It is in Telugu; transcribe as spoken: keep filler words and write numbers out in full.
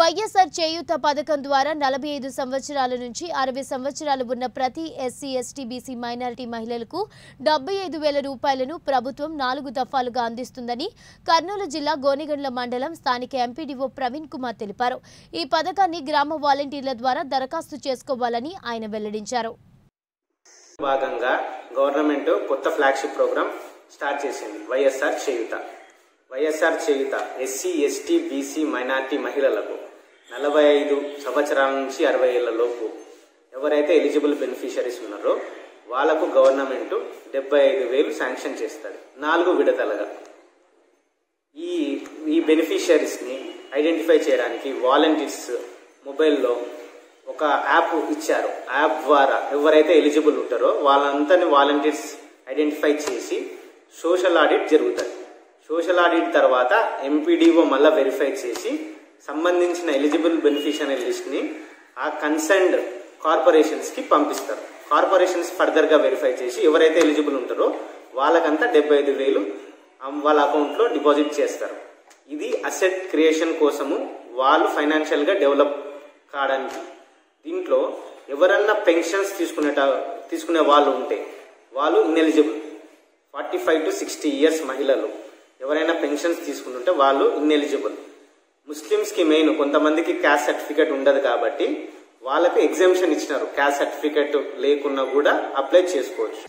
వైఎస్ఆర్ చేయూత పతకం ద్వారా నలభై ఐదు సంవత్సరాల నుంచి అరవై సంవత్సరాలు ఉన్న ప్రతి ఎస్సీ ఎస్టీ బీసీ మైనారిటీ మహిళలకు డెబ్బై ఐదు వేల రూపాయలను ప్రభుత్వం నాలుగు దఫాలుగా అందిస్తుందని కర్నూలు జిల్లా గోనెగండ్ల మండలం స్థానిక ఎంపీడీఓ ప్రవీణ్ కుమార్ తెలిపారు. ఈ పథకాన్ని గ్రామ వాలంటీర్ల ద్వారా దరఖాస్తు చేసుకోవాలని ఆయన వెల్లడించారు. భాగంగా గవర్నమెంట్ కొత్త ఫ్లాగ్షిప్ ప్రోగ్రామ్ స్టార్ట్ చేసింది. YSR Cheyutha YSR Cheyutha SC ST BC minority మహిళలకు నలభై ఐదు సంవత్సరాల నుంచి అరవై ఏళ్ల లోపు ఎవరైతే ఎలిజిబుల్ బెనిఫిషరీస్ ఉన్నారో వాళ్లకు గవర్నమెంట్ డెబ్బై ఐదు వేలు శాంక్షన్ చేస్తుంది, నాలుగు విడతలుగా. ఈ ఈ బెనిఫిషరీస్ని ఐడెంటిఫై చేయడానికి వాలంటీర్స్ మొబైల్లో ఒక యాప్ ఇచ్చారు. యాప్ ద్వారా ఎవరైతే ఎలిజిబుల్ ఉంటారో వాళ్ళంతని వాలంటీర్స్ ఐడెంటిఫై చేసి సోషల్ ఆడిట్ జరుగుతుంది. సోషల్ ఆడిట్ తర్వాత ఎంపీడీఓ మళ్ళీ వెరిఫై చేసి సంబంధించిన ఎలిజిబుల్ బెనిఫిషియరీ లిస్ట్ని ఆ కన్సర్న్డ్ కార్పొరేషన్స్కి పంపిస్తారు. కార్పొరేషన్స్ ఫర్దర్గా వెరిఫై చేసి ఎవరైతే ఎలిజిబుల్ ఉంటారో వాళ్ళకంతా డెబ్బై ఐదు వేలు వాళ్ళ అకౌంట్లో డిపాజిట్ చేస్తారు. ఇది అసెట్ క్రియేషన్ కోసము, వాళ్ళు ఫైనాన్షియల్గా డెవలప్ కావడానికి. దీంట్లో ఎవరన్నా పెన్షన్స్ తీసుకునేట తీసుకునే వాళ్ళు ఉంటే వాళ్ళు ineligible. Forty five to sixty years మహిళలు ఎవరైనా పెన్షన్స్ తీసుకుంటుంటే వాళ్ళు ఇన్ఎలిజిబుల్. ముస్లిమ్స్కి మెయిన్, కొంతమందికి క్యాస్ట్ సర్టిఫికేట్ ఉండదు కాబట్టి వాళ్ళకు ఎగ్జామ్షన్ ఇచ్చినారు. క్యాస్ట్ సర్టిఫికేట్ లేకున్నా కూడా అప్లై చేసుకోవచ్చు.